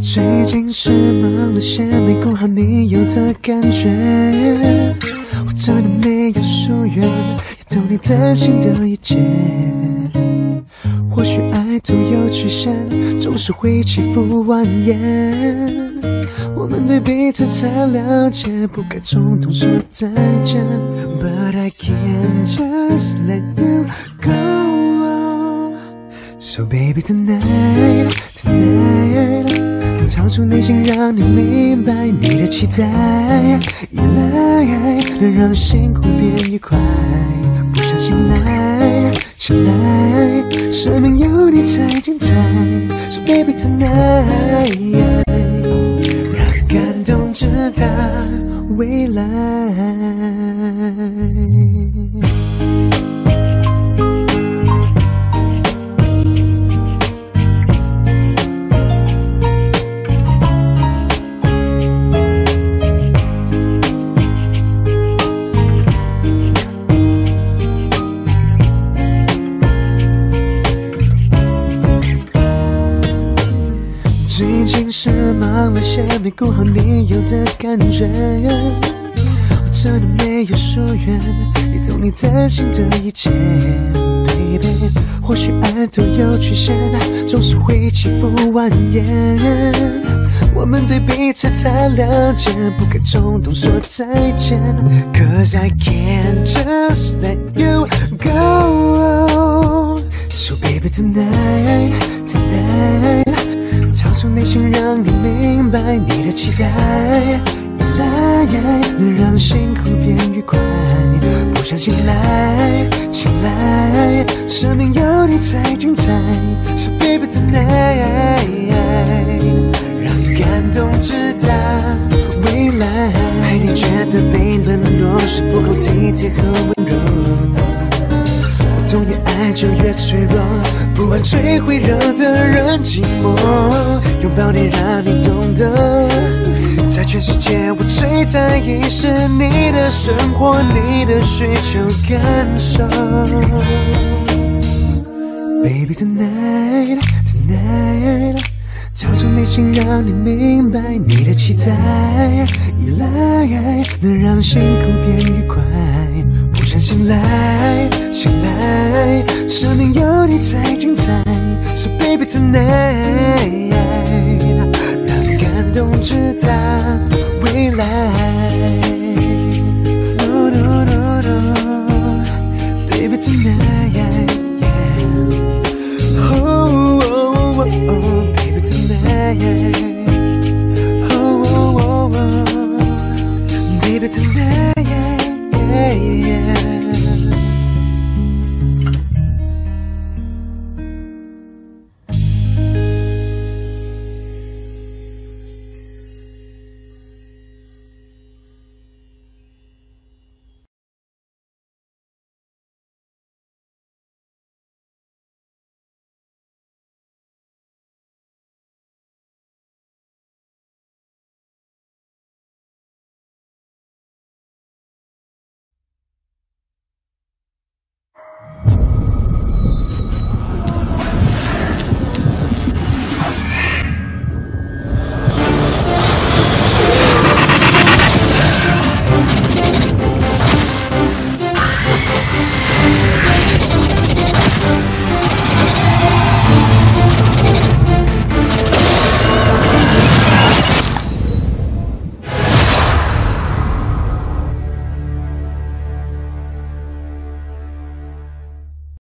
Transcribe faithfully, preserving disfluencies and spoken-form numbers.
最近是忙了些，没顾好你有的感觉。我真的没有疏远，也懂你担心的一切。或许爱都有局限，总是会欺负蜿蜒。我们对彼此太了解，不该冲动说再见。But I can't just let you go. So baby tonight, tonight. 超出内心，让你明白你的期待，依赖能让辛苦变愉快。不想醒来，醒来，生命有你才精彩。So baby tonight， 让感动直达未来。忙了些，没顾好你有的感觉。我真的没有疏远，也懂你担心的一切 ，baby。或许爱都有局限，总是会欺负蜿蜒。我们对彼此太了解，不该冲动说再见。Cause I can't just let you go. So baby tonight, tonight. 从内心让你明白你的期待，依赖能让辛苦变愉快。不想醒来，醒来，生命有你才精彩。So baby tonight， 让感动直达未来。还你觉得被冷落是不够体贴和温柔，我懂越爱就越脆弱。不管谁会惹得人寂寞，拥抱你让你懂得，在全世界我最在意是你的生活，你的需求感受。Baby tonight tonight， 跳出内心让你明白你的期待，依赖能让幸福变愉快。不想醒来，醒来，生命有你才精彩。So baby tonight。